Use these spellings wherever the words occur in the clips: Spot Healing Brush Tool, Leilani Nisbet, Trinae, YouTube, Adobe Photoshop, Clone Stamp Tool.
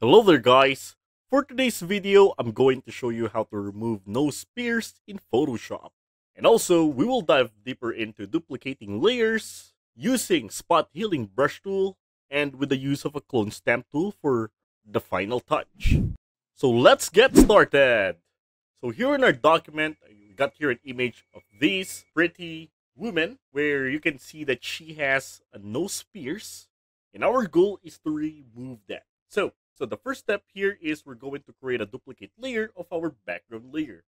Hello there guys! For today's video, I'm going to show you how to remove nose pierce in Photoshop. And also, we will dive deeper into duplicating layers, using Spot Healing Brush Tool, and with the use of a Clone Stamp Tool for the final touch. So let's get started! So here in our document, we got here an image of this pretty woman, where you can see that she has a nose pierce, and our goal is to remove that. So the first step here is we're going to create a duplicate layer of our background layer.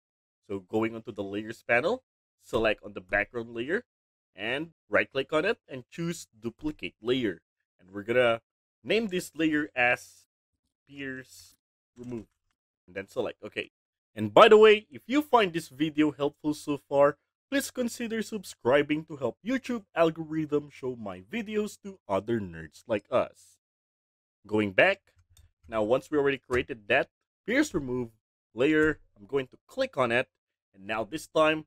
So going onto the layers panel, select on the background layer and right click on it and choose duplicate layer. And we're gonna name this layer as pierce remove and then select okay. And by the way, if you find this video helpful so far, please consider subscribing to help YouTube algorithm show my videos to other nerds like us. Going back. Now, once we already created that pierce remove layer, I'm going to click on it. And now this time,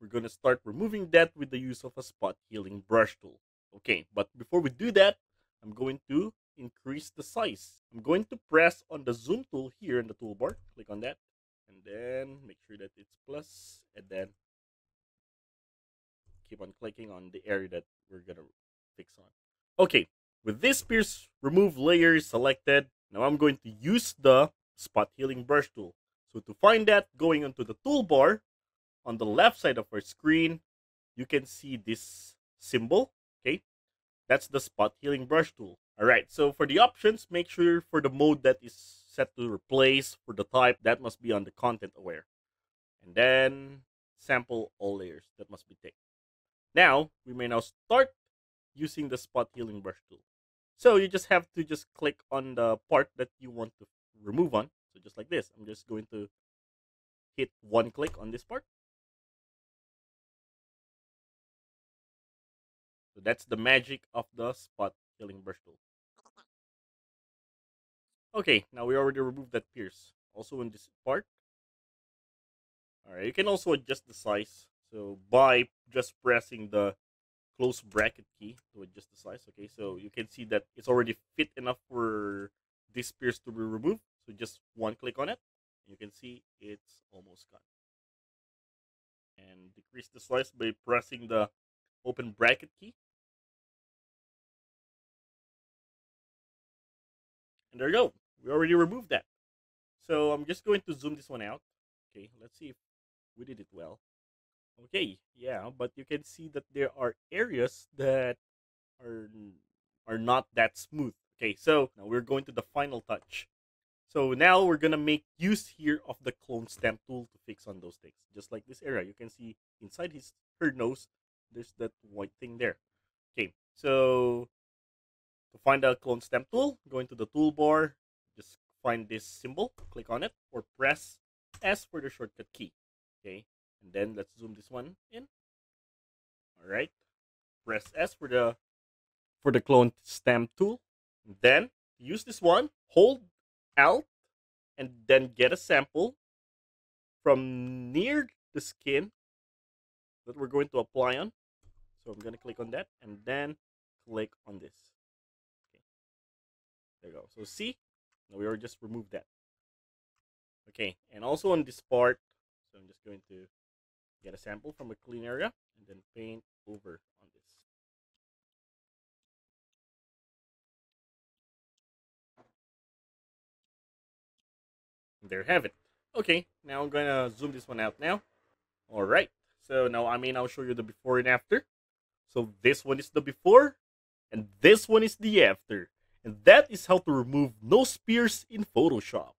we're going to start removing that with the use of a Spot Healing Brush Tool. Okay, but before we do that, I'm going to increase the size. I'm going to press on the zoom tool here in the toolbar. Click on that. And then make sure that it's plus. And then keep on clicking on the area that we're going to fix on. Okay, with this pierce remove layer selected, now I'm going to use the Spot Healing Brush Tool. So to find that, going onto the toolbar, on the left side of our screen, you can see this symbol, okay? That's the Spot Healing Brush Tool. All right, so for the options, make sure for the mode that is set to replace, for the type, that must be on the content aware. And then sample all layers, that must be ticked. Now, we may now start using the Spot Healing Brush Tool. So you just have to just click on the part that you want to remove on. So just like this, I'm just going to hit one click on this part. So that's the magic of the Spot Healing Brush Tool. Okay, now we already removed that pierce. Also in this part. Alright, you can also adjust the size. So by just pressing the close bracket key to adjust the size. Okay, so you can see that it's already fit enough for this pierce to be removed. So just one click on it. You can see it's almost gone. And decrease the size by pressing the open bracket key. And there you go. We already removed that. So I'm just going to zoom this one out. Okay, let's see if we did it well. Okay, yeah, but you can see that there are areas that are not that smooth. Okay, so now we're going to the final touch. So now we're going to make use here of the Clone Stamp Tool to fix on those things. Just like this area, you can see inside her nose, there's that white thing there. Okay, so to find a Clone Stamp Tool, go into the toolbar, just find this symbol, click on it, or press S for the shortcut key. Okay. And then let's zoom this one in. All right. Press S for the Clone Stamp Tool. And then use this one. Hold Alt, and then get a sample from near the skin that we're going to apply on. So I'm gonna click on that, and then click on this. Okay. There you go. So see, now we already just removed that. Okay. And also on this part, so I'm just going to get a sample from a clean area and then paint over on this. And there you have it. Okay, now I'm gonna zoom this one out now. All right, so now I mean I'll show you the before and after. So this one is the before and this one is the after. And that is how to remove nose pierce in Photoshop.